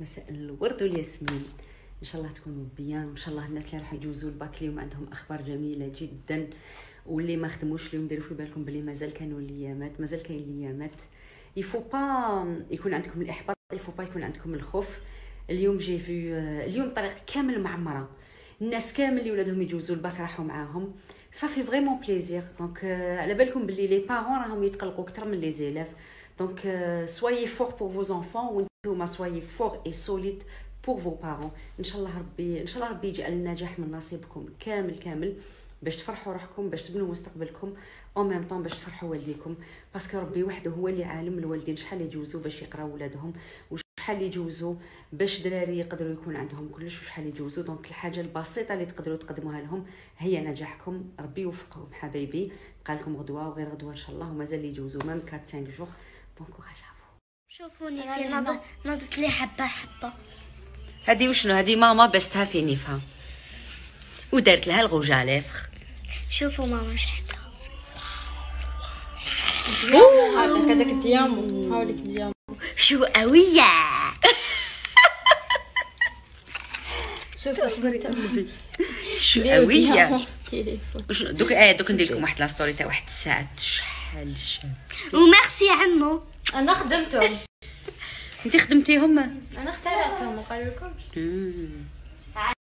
مساء الورد والياسمين، ان شاء الله تكونوا بيان. ان شاء الله الناس اللي راح يجوزوا الباك اليوم عندهم اخبار جميله جدا، واللي ما خدموش اليوم ديروا في بالكم بلي مازال كانوا ليامات، مازال كاين ليامات. يفو با يكون عندكم الاحباط، يفو با يكون عندكم الخوف. اليوم جي في اليوم طريق كامل معمره، الناس كامل اللي ولادهم يجوزوا الباك راحوا معاهم، صافي فريمون بليزير. دونك على بالكم بلي لي بارون راهم يتقلقوا اكثر من لي زيلاف. دونك سويي فور بور فوز انفون، وانتوما سويي فور اي سوليد بور فو بارون. ان شاء الله ربي يجعل النجاح من نصيبكم كامل كامل، باش تفرحوا روحكم، باش تبنوا مستقبلكم، او ميم طون باش تفرحوا والديكم، باسكو ربي وحده هو اللي عالم الوالدين شحال يجوزوا باش يقراو ولادهم، وشحال يجوزوا باش دراري يقدروا يكون عندهم كلش، وشحال يجوزوا. دونك الحاجه البسيطه اللي تقدروا تقدموها لهم هي نجاحكم. ربي يوفقهم حبايبي. بقى لكم غدوه وغير غدوه ان شاء الله، ومازال اللي يجوزوا ميم 4 5 جوغ. بون كوراج. شوفوني في نضت لي حبه حبه. هذه وشنو؟ هذه ماما بستها في نيفها ودارت لها الغوج على فخ. شوفوا ماما شحال هذاك الديامون، هاوليك الديامون شو قويه. شوفوا حضري تقلبي شو قويه. دوك دوك ندير لكم واحد لاستوري تاع واحد الساعه. شحال شاب. وميرسي عمو، انا خدمتهم. انت خدمتيهم؟ انا اخترعتهم، ما قالولكمش.